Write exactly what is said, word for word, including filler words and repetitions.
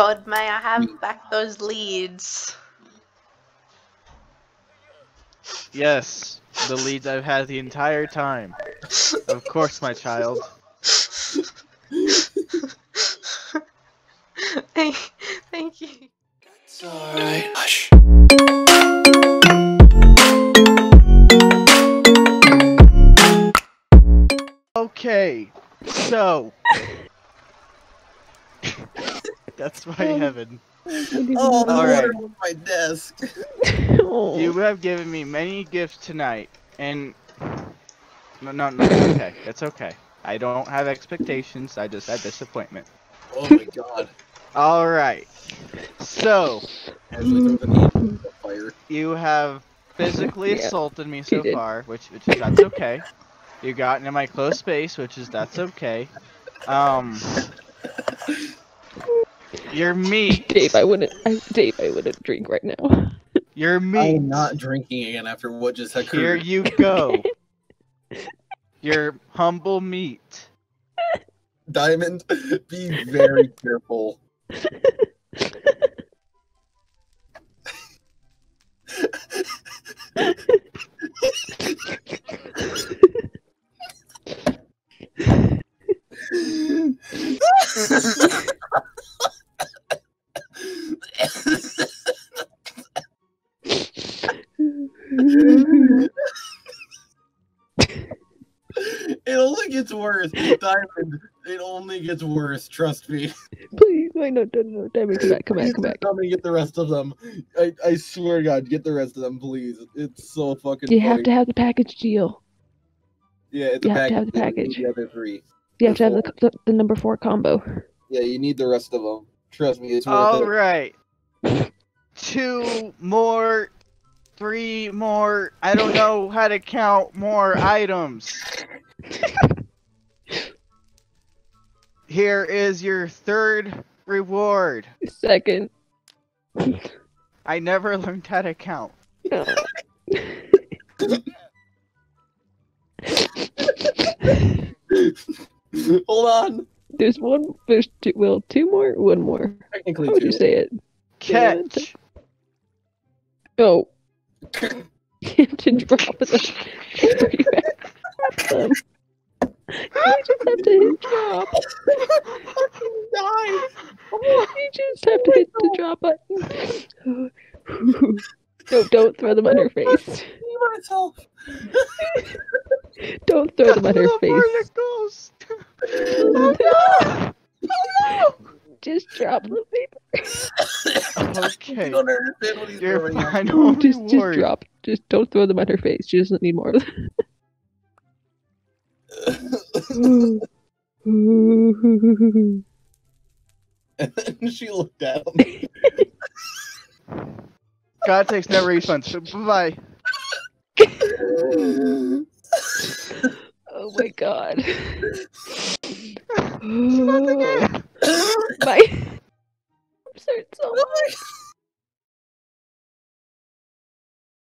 god, may I have back those leads? Yes, the leads I've had the entire time. Of course, my child. Hey, thank you. That's alright. Hush. Okay, so that's my heaven. Oh, all right. My desk. You have given me many gifts tonight, and no, no, no. It's okay, it's okay. I don't have expectations. I just had disappointment. Oh my god. All right. So you have physically yeah, assaulted me so far, which which that's okay. You got into my close space, which is that's okay. Um, you're me, Dave. I wouldn't, I, Dave. I wouldn't drink right now. You're me. I'm not drinking again after what just occurred. Here you go. Your humble meat. Diamond, be very careful. It only gets worse, Diamond. It only gets worse, trust me. Please, wait, no, no, no, Diamond, come back, come back, come back. Come and get the rest of them. I, I swear to God, get the rest of them, please. It's so fucking You funny. have to have the package deal. Yeah, it's you a have package. to have the package. You need the other three. You have There's to have the, the, the number four combo. Yeah, you need the rest of them. Trust me, it's worth All it. Alright. Two more, three more, I don't know how to count more items. Here is your third reward. Second. I never learned how to count. No. Hold on. There's one. There's two. Well, two more. One more. Technically, how would you say it? Catch. Oh. Hampton drop is everywhere. Um, you just have to hit drop. Die. You just have to hit the drop button. No, don't throw them on her face. Don't throw them on her face. Oh no! Oh no! Just drop the paper. Okay. Don't understand what he's doing. No, just, just drop. Just don't throw them on her face. She doesn't need more of them. And then she looked at him. God takes no refunds. Bye bye. Oh my god.